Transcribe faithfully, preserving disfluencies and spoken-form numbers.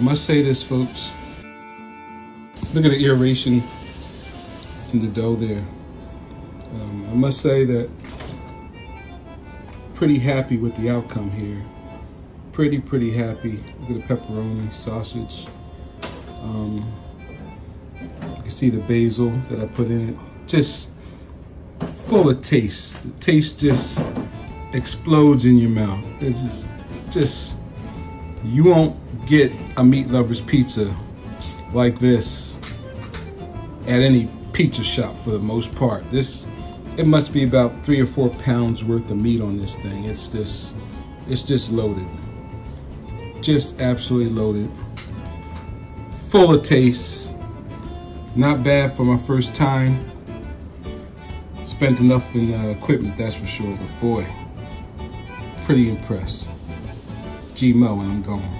I must say this, folks. Look at the aeration in the dough there. Um, I must say that pretty happy with the outcome here. Pretty, pretty happy. Look at the pepperoni, sausage. Um, you can see the basil that I put in it. Just full of taste. The taste just explodes in your mouth. This is just, you won't get a meat lover's pizza like this at any pizza shop for the most part. This, it must be about three or four pounds worth of meat on this thing. It's just, it's just loaded. Just absolutely loaded. Full of taste. Not bad for my first time. Spent enough in uh, equipment, that's for sure, but boy, pretty impressed. G-Mo, and I'm going.